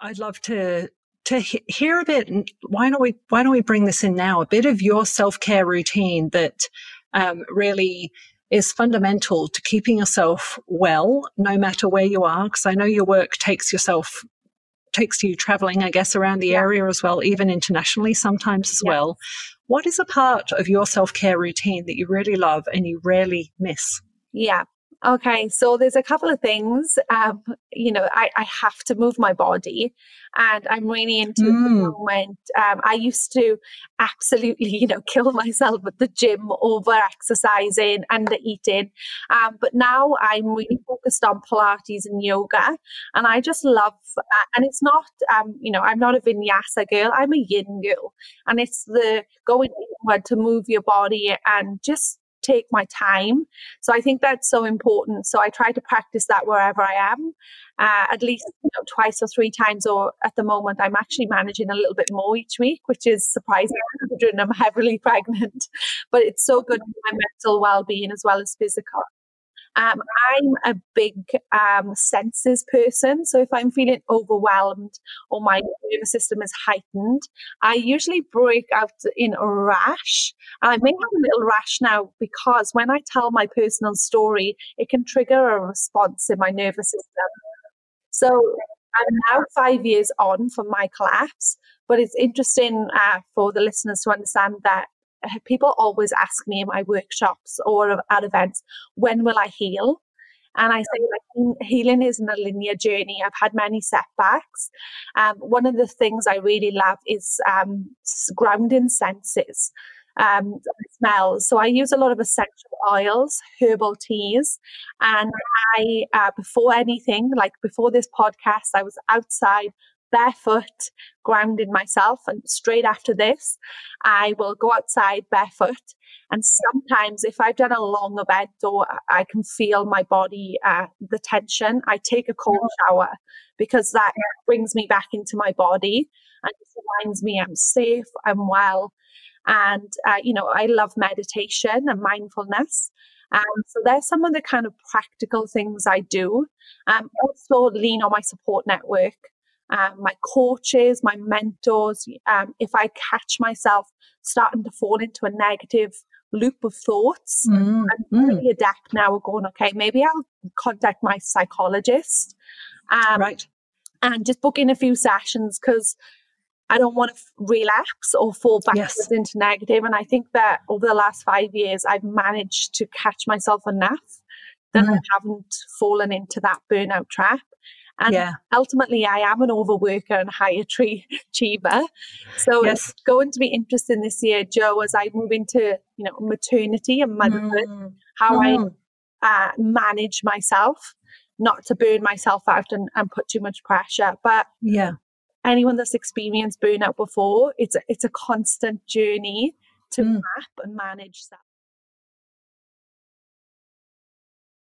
I'd love to hear a bit. Why don't we bring this in now? A bit of your self-care routine that really is fundamental to keeping yourself well, no matter where you are. Because I know your work takes you traveling, I guess, around the area as well, even internationally sometimes as well. What is a part of your self-care routine that you really love and you rarely miss? Yeah. Okay, so there's a couple of things. I have to move my body, and I'm really into it at the moment. I used to absolutely, kill myself at the gym over exercising, under eating. But now I'm really focused on Pilates and yoga, and I just love, and it's not, I'm not a vinyasa girl, I'm a yin girl. And it's the going inward to move your body and just take my time. So I think that's so important. So I try to practice that wherever I am, at least twice or three times, or at the moment I'm actually managing a little bit more each week, which is surprising considering I'm heavily pregnant, but it's so good for my mental well-being as well as physical. I'm a big senses person. So if I'm feeling overwhelmed or my nervous system is heightened, I usually break out in a rash. And I may have a little rash now because when I tell my personal story, it can trigger a response in my nervous system. So I'm now 5 years on from my collapse, but it's interesting for the listeners to understand that people always ask me in my workshops or at events, when will I heal? And I say, healing isn't a linear journey. I've had many setbacks. One of the things I really love is grounding senses, smells. So I use a lot of essential oils, herbal teas. And I, before anything, like before this podcast, I was outside barefoot, grounded myself, and straight after this I will go outside barefoot. And sometimes if I've done a long event or I can feel my body, the tension, I take a cold shower, because that brings me back into my body and reminds me I'm safe, I'm well. And I love meditation and mindfulness. So there's some of the kind of practical things I do. Also lean on my support network. My coaches, my mentors. If I catch myself starting to fall into a negative loop of thoughts, I'm really adept now at going, okay, maybe I'll contact my psychologist, and just book in a few sessions, because I don't want to relapse or fall backwards into negative. And I think that over the last 5 years, I've managed to catch myself enough that I haven't fallen into that burnout trap. And ultimately, I am an overworker and high achiever. So it's going to be interesting this year, Jo, as I move into maternity and motherhood, how I manage myself, not to burn myself out and put too much pressure. But anyone that's experienced burnout before, it's a constant journey to map and manage that.